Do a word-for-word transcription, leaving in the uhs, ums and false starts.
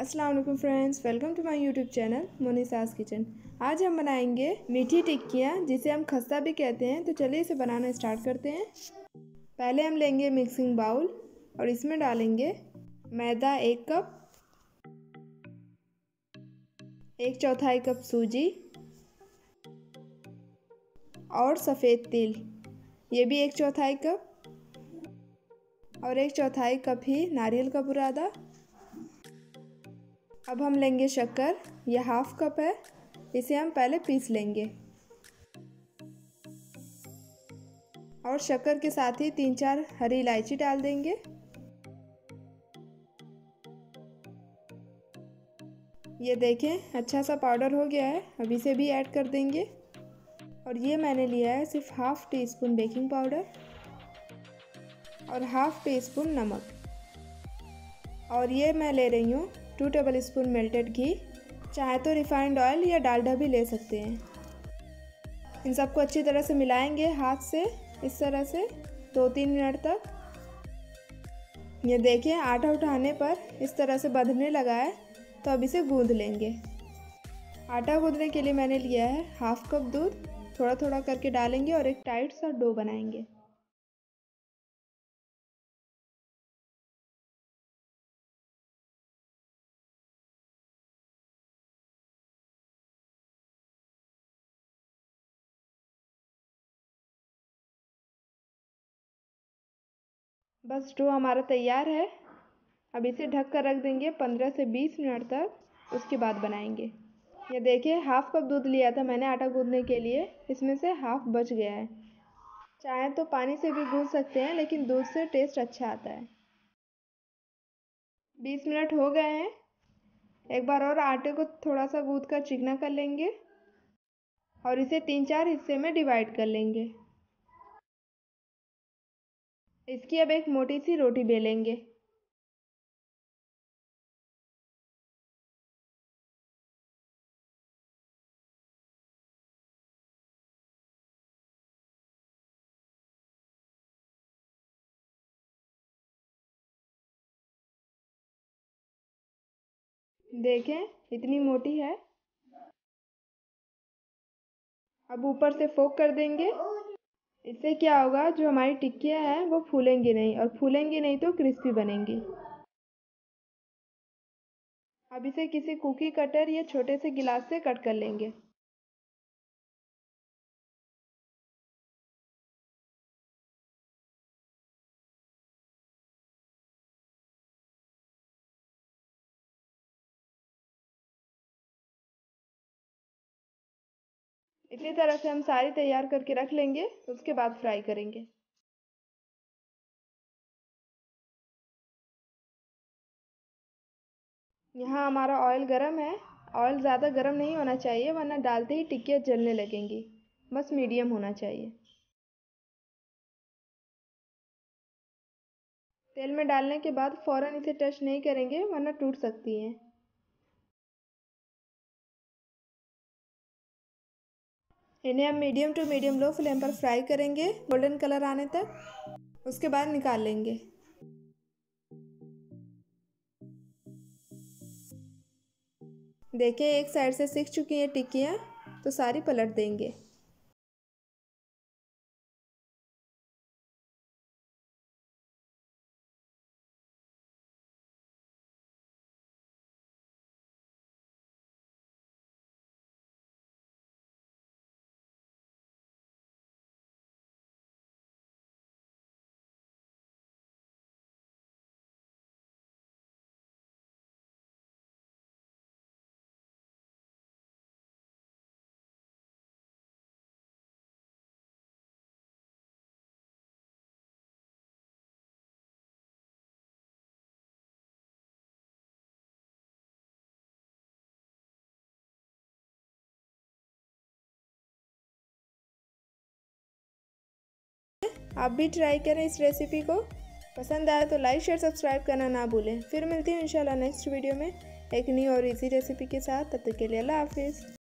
अस्सलाम वालेकुम friends, welcome to my YouTube channel Monisa's kitchen. आज हम बनाएंगे मीठी टिक्कियाँ, जिसे हम खस्ता भी कहते हैं। तो चलिए इसे बनाना स्टार्ट करते हैं। पहले हम लेंगे मिक्सिंग बाउल और इसमें डालेंगे मैदा एक कप, एक चौथाई कप सूजी और सफ़ेद तिल, ये भी एक चौथाई कप, और एक चौथाई कप ही नारियल का बुरादा। अब हम लेंगे शक्कर, यह हाफ कप है, इसे हम पहले पीस लेंगे। और शक्कर के साथ ही तीन चार हरी इलायची डाल देंगे। ये देखें अच्छा सा पाउडर हो गया है, अब इसे भी ऐड कर देंगे। और ये मैंने लिया है सिर्फ half tea spoon baking powder और हाफ टी स्पून नमक। और ये मैं ले रही हूँ टू टेबल स्पून मेल्टेड घी, चाहे तो रिफाइंड ऑयल या डालडा भी ले सकते हैं। इन सबको अच्छी तरह से मिलाएंगे हाथ से, इस तरह से दो तीन मिनट तक। ये देखिए आटा उठाने पर इस तरह से बंधने लगा है, तो अब इसे गूंद लेंगे। आटा गूंदने के लिए मैंने लिया है हाफ कप दूध, थोड़ा थोड़ा करके डालेंगे और एक टाइट सा डो बनाएंगे। बस डो हमारा तैयार है। अब इसे ढक कर रख देंगे पंद्रह से बीस मिनट तक, उसके बाद बनाएंगे। ये देखिए हाफ कप दूध लिया था मैंने आटा गूंदने के लिए, इसमें से हाफ बच गया है। चाहे तो पानी से भी गूंद सकते हैं, लेकिन दूध से टेस्ट अच्छा आता है। बीस मिनट हो गए हैं। एक बार और आटे को थोड़ा सा गूंद कर चिकना कर लेंगे और इसे तीन चार हिस्से में डिवाइड कर लेंगे। इसकी अब एक मोटी सी रोटी बेलेंगे। देखें इतनी मोटी है। अब ऊपर से फोक कर देंगे। इससे क्या होगा, जो हमारी टिक्कियाँ हैं वो फूलेंगी नहीं, और फूलेंगी नहीं तो क्रिस्पी बनेंगी। अब इसे किसी कुकी कटर या छोटे से गिलास से कट कर लेंगे। इसी तरह से हम सारी तैयार करके रख लेंगे, उसके बाद फ्राई करेंगे। यहाँ हमारा ऑयल गरम है। ऑयल ज़्यादा गरम नहीं होना चाहिए, वरना डालते ही टिक्कियाँ जलने लगेंगी। बस मीडियम होना चाहिए। तेल में डालने के बाद फौरन इसे टच नहीं करेंगे, वरना टूट सकती हैं। इन्हें हम medium to medium low flame पर फ्राई करेंगे गोल्डन कलर आने तक, उसके बाद निकाल लेंगे। देखिए एक साइड से सिक चुकी हैं टिक्कियाँ, तो सारी पलट देंगे। आप भी ट्राई करें इस रेसिपी को। पसंद आए तो लाइक शेयर सब्सक्राइब करना ना भूलें। फिर मिलती हूँ इंशाल्लाह नेक्स्ट वीडियो में एक नई और इजी रेसिपी के साथ। तब तक के लिए अल्लाह हाफिज़।